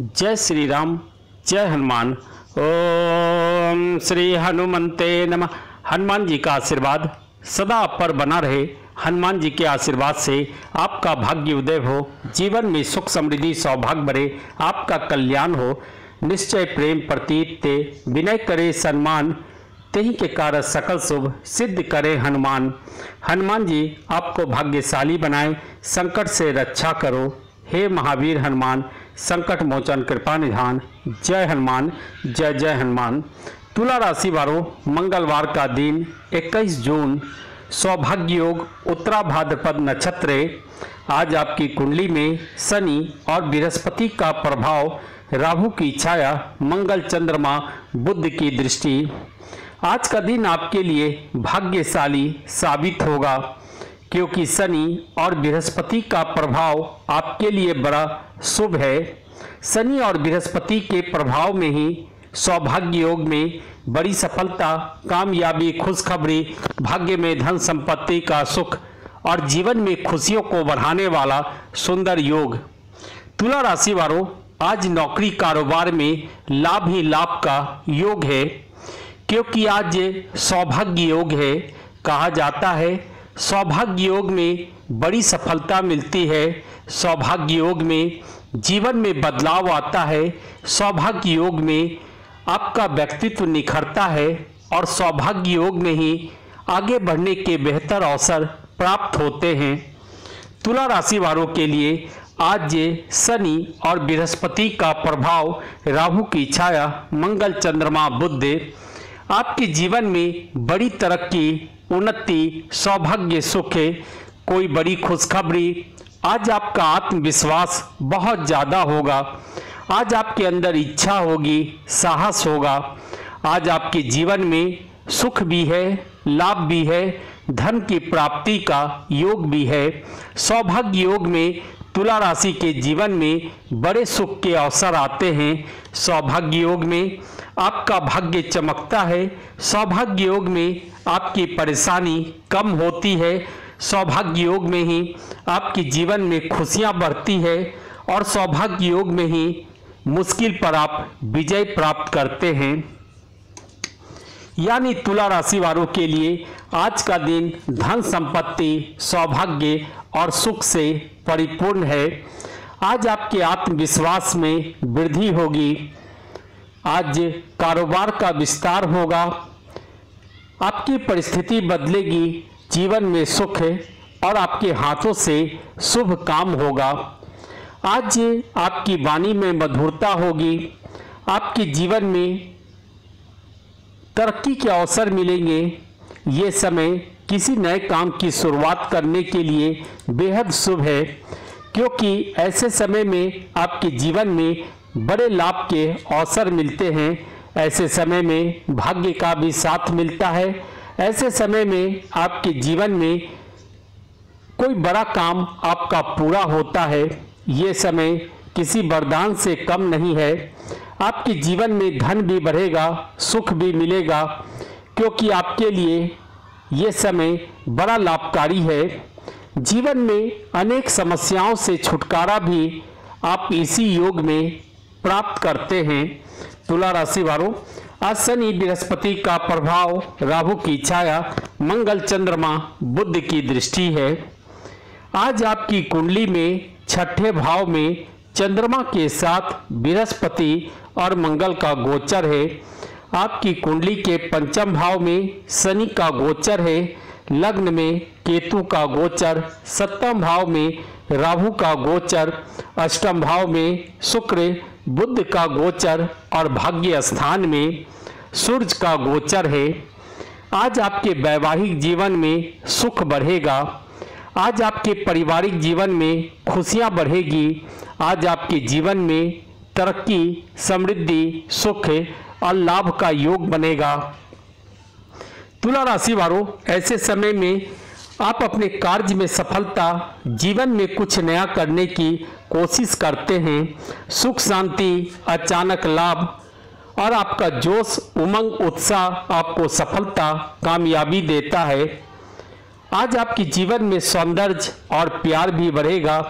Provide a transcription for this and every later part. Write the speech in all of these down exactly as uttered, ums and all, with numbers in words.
जय श्री राम, जय हनुमान। ओम श्री हनुमते नमः। हनुमान जी का आशीर्वाद सदा आप पर बना रहे। हनुमान जी के आशीर्वाद से आपका भाग्य उदय हो, जीवन में सुख समृद्धि सौभाग्य बढ़े, आपका कल्याण हो। निश्चय प्रेम प्रतीत ते विनय करे सन्मान, तेहि के कारण सकल शुभ सिद्ध करे हनुमान। हनुमान जी आपको भाग्यशाली बनाए, संकट से रक्षा करो। हे महावीर हनुमान, संकट मोचन कृपा निधान। जय हनुमान, जय जय हनुमान। तुला राशि वालों, मंगलवार का दिन इक्कीस जून सौभाग्य योग उत्तरा भाद्रपद नक्षत्र। आज आपकी कुंडली में शनि और बृहस्पति का प्रभाव, राहु की छाया, मंगल चंद्रमा, बुध की दृष्टि। आज का दिन आपके लिए भाग्यशाली साबित होगा, क्योंकि शनि और बृहस्पति का प्रभाव आपके लिए बड़ा शुभ है। शनि और बृहस्पति के प्रभाव में ही सौभाग्य योग में बड़ी सफलता, कामयाबी, खुशखबरी, भाग्य में धन संपत्ति का सुख और जीवन में खुशियों को बढ़ाने वाला सुंदर योग। तुला राशि वालों, आज नौकरी कारोबार में लाभ ही लाभ का योग है, क्योंकि आज सौभाग्य योग है। कहा जाता है सौभाग्य योग में बड़ी सफलता मिलती है, सौभाग्य योग में जीवन में बदलाव आता है, सौभाग्य योग में आपका व्यक्तित्व निखरता है और सौभाग्य योग में ही आगे बढ़ने के बेहतर अवसर प्राप्त होते हैं। तुला राशि वालों के लिए आज शनि और बृहस्पति का प्रभाव, राहु की छाया, मंगल चंद्रमा, बुध आपके जीवन में बड़ी तरक्की, उन्नति, सौभाग्य, सुख, कोई बड़ी खुशखबरी। आज आपका आत्मविश्वास बहुत ज़्यादा होगा। आज आपके अंदर इच्छा होगी, साहस होगा। आज आपके जीवन में सुख भी है, लाभ भी है, धन की प्राप्ति का योग भी है। सौभाग्य योग में तुला राशि के जीवन में बड़े सुख के अवसर आते हैं। सौभाग्य योग में आपका भाग्य चमकता है। सौभाग्य योग में आपकी परेशानी कम होती है। सौभाग्य योग में ही आपके जीवन में खुशियां बढ़ती है और सौभाग्य योग में ही मुश्किल पर आप विजय प्राप्त करते हैं। यानी तुला राशि वालों के लिए आज का दिन धन संपत्ति, सौभाग्य और सुख से परिपूर्ण है। आज आपके आत्मविश्वास में वृद्धि होगी। आज कारोबार का विस्तार होगा। आपकी परिस्थिति बदलेगी, जीवन में सुख है और आपके हाथों से शुभ काम होगा। आज आपकी वाणी में मधुरता होगी। आपके जीवन में तरक्की के अवसर मिलेंगे। ये समय किसी नए काम की शुरुआत करने के लिए बेहद शुभ है, क्योंकि ऐसे समय में आपके जीवन में बड़े लाभ के अवसर मिलते हैं। ऐसे समय में भाग्य का भी साथ मिलता है। ऐसे समय में आपके जीवन में कोई बड़ा काम आपका पूरा होता है। ये समय किसी वरदान से कम नहीं है। आपके जीवन में धन भी बढ़ेगा, सुख भी मिलेगा, क्योंकि आपके लिए ये समय बड़ा लाभकारी है। जीवन में अनेक समस्याओं से छुटकारा भी आप इसी योग में प्राप्त करते हैं। तुला राशि वालों, आज शनि बृहस्पति का प्रभाव, राहु की छाया, मंगल चंद्रमा, बुध की दृष्टि है। आज आपकी कुंडली में छठे भाव में चंद्रमा के साथ बृहस्पति और मंगल का गोचर है। आपकी कुंडली के पंचम भाव में शनि का गोचर है, लग्न में केतु का गोचर, सप्तम भाव में राहु का गोचर, अष्टम भाव में शुक्र, बुध का गोचर और भाग्य स्थान में सूर्य का गोचर है। आज आपके वैवाहिक जीवन में सुख बढ़ेगा। आज आपके पारिवारिक जीवन में खुशियां बढ़ेगी। आज आपके जीवन में तरक्की, समृद्धि, सुख और लाभ का योग बनेगा। तुला राशि वालों, ऐसे समय में आप अपने कार्य में सफलता, जीवन में कुछ नया करने की कोशिश करते हैं। सुख, शांति, अचानक लाभ और आपका जोश, उमंग, उत्साह आपको सफलता, कामयाबी देता है। आज आपके जीवन में सौंदर्य और प्यार भी बढ़ेगा।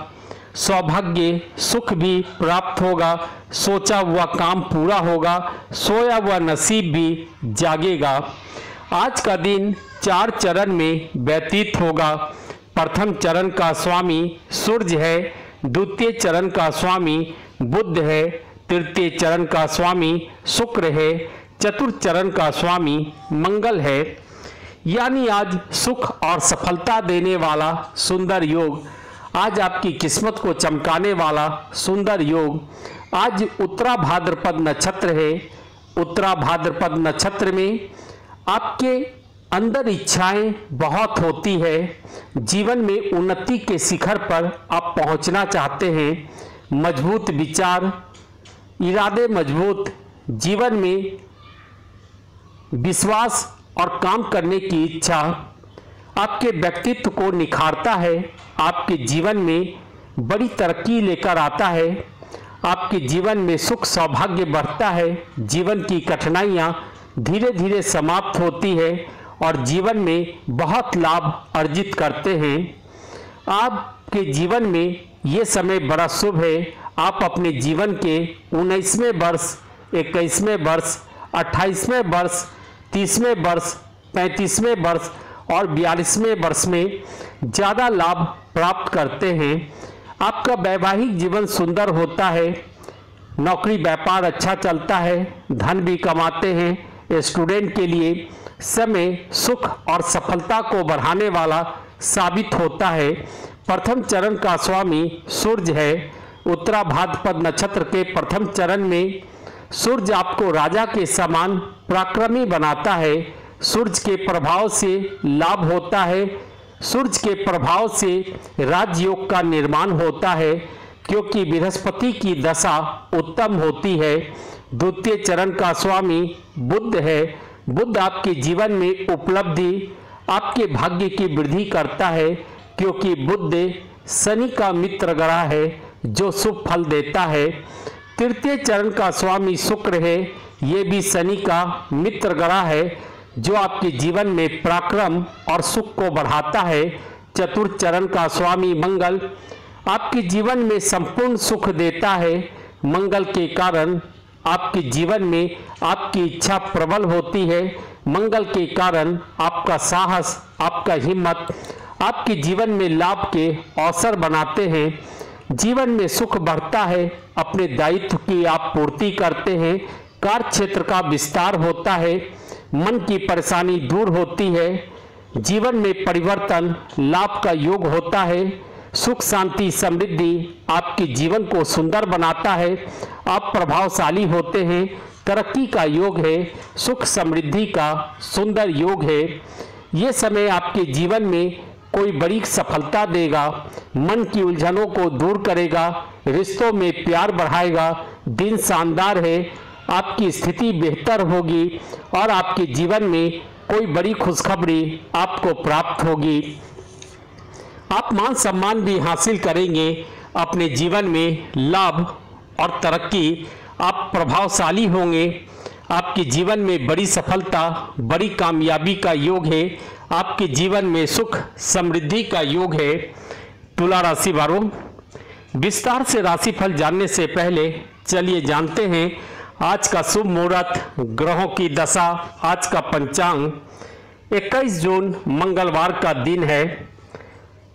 सौभाग्य सुख भी प्राप्त होगा, सोचा हुआ काम पूरा होगा, सोया हुआ नसीब भी जागेगा। आज का दिन चार चरण में व्यतीत होगा। प्रथम चरण का स्वामी सूर्य है, द्वितीय चरण का स्वामी बुध है, तृतीय चरण का स्वामी शुक्र है, चतुर्थ चरण का स्वामी मंगल है। यानी आज सुख और सफलता देने वाला सुंदर योग, आज आपकी किस्मत को चमकाने वाला सुंदर योग। आज उत्तरा भाद्रपद नक्षत्र है। उत्तरा भाद्रपद नक्षत्र में आपके अंदर इच्छाएं बहुत होती है, जीवन में उन्नति के शिखर पर आप पहुंचना चाहते हैं। मजबूत विचार, इरादे मजबूत, जीवन में विश्वास और काम करने की इच्छा आपके व्यक्तित्व को निखारता है, आपके जीवन में बड़ी तरक्की लेकर आता है, आपके जीवन में सुख सौभाग्य बढ़ता है, जीवन की कठिनाइयां धीरे धीरे समाप्त होती है और जीवन में बहुत लाभ अर्जित करते हैं। आपके जीवन में ये समय बड़ा शुभ है। आप अपने जीवन के उन्नीसवें वर्ष, इक्कीसवें वर्ष, अट्ठाईसवें वर्ष, तीसवें वर्ष, पैंतीसवें वर्ष और बयालीसवें वर्ष में ज़्यादा लाभ प्राप्त करते हैं। आपका वैवाहिक जीवन सुंदर होता है, नौकरी व्यापार अच्छा चलता है, धन भी कमाते हैं। स्टूडेंट के लिए समय सुख और सफलता को बढ़ाने वाला साबित होता है। प्रथम चरण का स्वामी सूर्य है। उत्तरा भाद्रपद नक्षत्र के प्रथम चरण में सूर्य आपको राजा के समान पराक्रमी बनाता है। सूर्य के प्रभाव से लाभ होता है, सूर्य के प्रभाव से राजयोग का निर्माण होता है, क्योंकि बृहस्पति की दशा उत्तम होती है। द्वितीय चरण का स्वामी बुध है। बुध आपके जीवन में उपलब्धि, आपके भाग्य की वृद्धि करता है, क्योंकि बुध शनि का मित्र ग्रह है जो शुभ फल देता है। तृतीय चरण का स्वामी शुक्र है। ये भी शनि का मित्र ग्रह है जो आपके जीवन में पराक्रम और सुख को बढ़ाता है। चतुर्थ चरण का स्वामी मंगल आपके जीवन में संपूर्ण सुख देता है। मंगल के कारण आपके जीवन में आपकी इच्छा प्रबल होती है। मंगल के कारण आपका साहस, आपका हिम्मत आपके जीवन में लाभ के अवसर बनाते हैं। जीवन में सुख बढ़ता है, अपने दायित्व की आप पूर्ति करते हैं, कार्य क्षेत्र का विस्तार होता है, मन की परेशानी दूर होती है, जीवन में परिवर्तन लाभ का योग होता है। सुख शांति समृद्धि आपके जीवन को सुंदर बनाता है, आप प्रभावशाली होते हैं, तरक्की का योग है, सुख समृद्धि का सुंदर योग है। ये समय आपके जीवन में कोई बड़ी सफलता देगा, मन की उलझनों को दूर करेगा, रिश्तों में प्यार बढ़ाएगा। दिन शानदार है, आपकी स्थिति बेहतर होगी और आपके जीवन में कोई बड़ी खुशखबरी आपको प्राप्त होगी, आप मान सम्मान भी हासिल करेंगे। अपने जीवन में लाभ और तरक्की, आप प्रभावशाली होंगे, आपके जीवन में बड़ी सफलता, बड़ी कामयाबी का योग है, आपके जीवन में सुख समृद्धि का योग है। तुला राशि वालों, विस्तार से राशिफल जानने से पहले चलिए जानते हैं आज का शुभ मुहूर्त, ग्रहों की दशा, आज का पंचांग। इक्कीस जून मंगलवार का दिन है।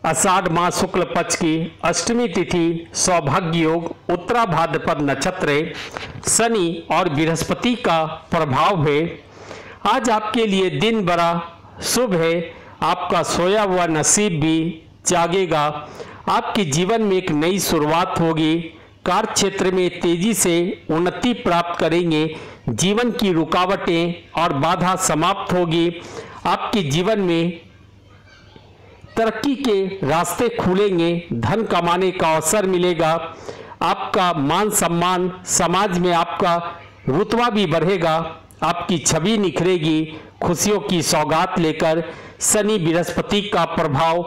आषाढ़ माह शुक्ल पक्ष की अष्टमी तिथि, सौभाग्य योग, उत्तरा भाद्रपद नक्षत्र, शनि और बृहस्पति का प्रभाव है। आज आपके लिए दिन बड़ा शुभ है, आपका सोया हुआ नसीब भी जागेगा, आपके जीवन में एक नई शुरुआत होगी, कार्य क्षेत्र में तेजी से उन्नति प्राप्त करेंगे, जीवन की रुकावटें और बाधा समाप्त होगी, आपके जीवन में तरक्की के रास्ते खुलेंगे, धन कमाने का अवसर मिलेगा, आपका मान सम्मान, समाज में आपका रुतबा भी बढ़ेगा, आपकी छवि निखरेगी। खुशियों की सौगात लेकर शनि बृहस्पति का प्रभाव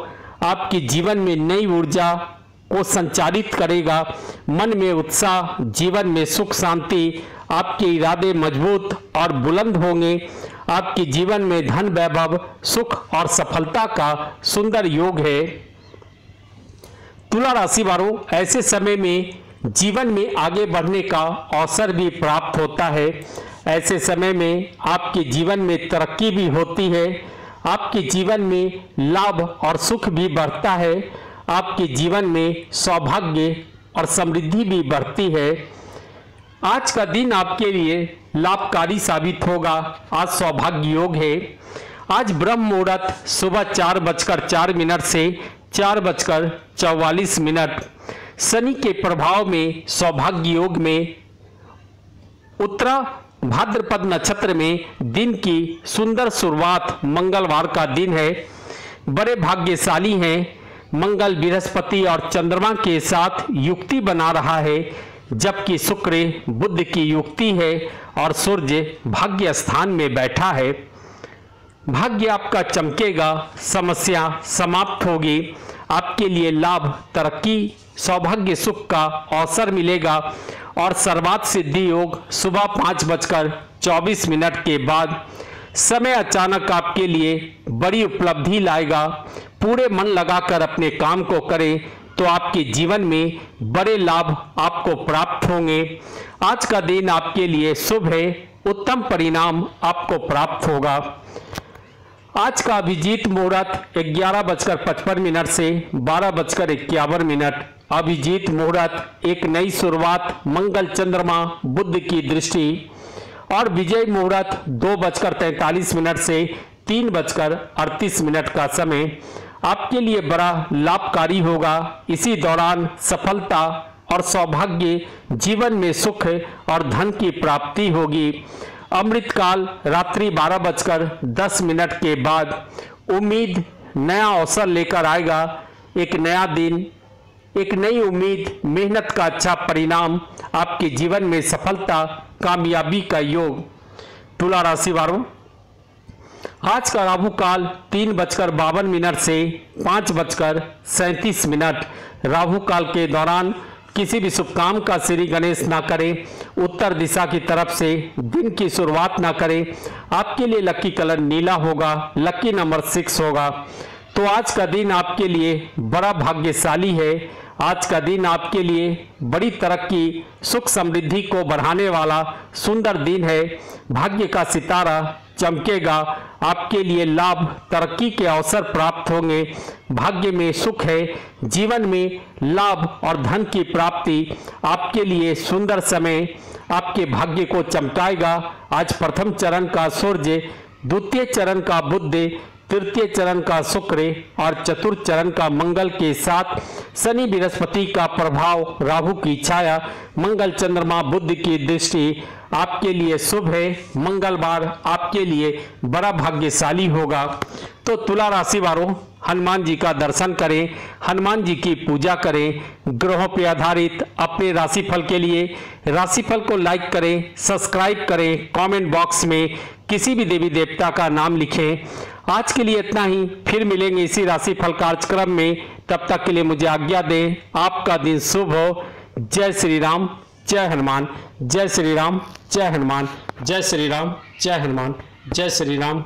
आपके जीवन में नई ऊर्जा को संचारित करेगा, मन में उत्साह, जीवन में सुख शांति, आपके इरादे मजबूत और बुलंद होंगे, आपके जीवन में धन वैभव, सुख और सफलता का सुंदर योग है। तुला राशि वालों, ऐसे समय में जीवन में आगे बढ़ने का अवसर भी प्राप्त होता है। ऐसे समय में आपके जीवन में तरक्की भी होती है, आपके जीवन में लाभ और सुख भी बढ़ता है, आपके जीवन में सौभाग्य और समृद्धि भी बढ़ती है। आज का दिन आपके लिए लाभकारी साबित होगा। आज सौभाग्य योग है। आज ब्रह्म मुहूर्त सुबह चार बजकर चार मिनट से चार बजकर चौवालीस मिनट शनि के प्रभाव में सौभाग्य योग में उत्तरा भाद्रपद नक्षत्र में दिन की सुंदर शुरुआत मंगलवार का दिन है। बड़े भाग्यशाली हैं। मंगल बृहस्पति और चंद्रमा के साथ युक्ति बना रहा है, जबकि शुक्र बुध की युक्ति है और सूर्य भाग्य स्थान में बैठा है। भाग्य आपका चमकेगा, समस्या समाप्त होगी, आपके लिए लाभ तरक्की सौभाग्य सुख का अवसर मिलेगा और सर्वार्थ सिद्धि योग सुबह पाँच बजकर चौबीस मिनट के बाद समय अचानक आपके लिए बड़ी उपलब्धि लाएगा। पूरे मन लगाकर अपने काम को करें तो आपके जीवन में बड़े लाभ आपको प्राप्त होंगे। आज का दिन आपके लिए शुभ है, उत्तम परिणाम आपको प्राप्त होगा। आज का अभिजीत मुहूर्त ग्यारह बजकर पचपन मिनट से बारह बजकर इक्यावन मिनट अभिजीत मुहूर्त एक नई शुरुआत मंगल चंद्रमा बुध की दृष्टि और विजय मुहूर्त दो बजकर तैंतालीस मिनट से तीन बजकर अड़तीस मिनट का समय आपके लिए बड़ा लाभकारी होगा। इसी दौरान सफलता और सौभाग्य जीवन में सुख और धन की प्राप्ति होगी। अमृतकाल रात्रि बारह बजकर दस मिनट के बाद उम्मीद नया अवसर लेकर आएगा। एक नया दिन, एक नई उम्मीद, मेहनत का अच्छा परिणाम, आपके जीवन में सफलता कामयाबी का योग। तुला राशि वालों, आज का राहु काल तीन बजकर बावन मिनट से पाँच बजकर सैंतीस मिनट राहु काल के दौरान किसी भी शुभ काम का श्री गणेश ना करें। उत्तर दिशा की तरफ से दिन की शुरुआत ना करें। आपके लिए लकी कलर नीला होगा, लकी नंबर सिक्स होगा। तो आज का दिन आपके लिए बड़ा भाग्यशाली है। आज का दिन आपके लिए बड़ी तरक्की सुख समृद्धि को बढ़ाने वाला सुंदर दिन है। भाग्य का सितारा चमकेगा, आपके लिए लाभ तरक्की के अवसर प्राप्त होंगे। भाग्य में सुख है, जीवन में लाभ और धन की प्राप्ति आपके लिए सुंदर समय आपके भाग्य को चमकाएगा। आज प्रथम चरण का सूर्य, द्वितीय चरण का बुध, तृतीय चरण का शुक्र और चतुर्थ चरण का मंगल के साथ शनि बृहस्पति का प्रभाव, राहु की छाया, मंगल चंद्रमा बुध की दृष्टि आपके लिए शुभ है। मंगलवार आपके लिए बड़ा भाग्यशाली होगा। तो तुला राशि वालों, हनुमान जी का दर्शन करें, हनुमान जी की पूजा करें। ग्रहों पर आधारित अपने राशिफल के लिए राशिफल को लाइक करें, सब्सक्राइब करें, कमेंट बॉक्स में किसी भी देवी देवता का नाम लिखें। आज के लिए इतना ही, फिर मिलेंगे इसी राशिफल कार्यक्रम में। तब तक के लिए मुझे आज्ञा दें। आपका दिन शुभ हो। जय श्री राम, जय हनुमान, जय श्री राम, जय हनुमान, जय श्री राम, जय हनुमान, जय श्री राम।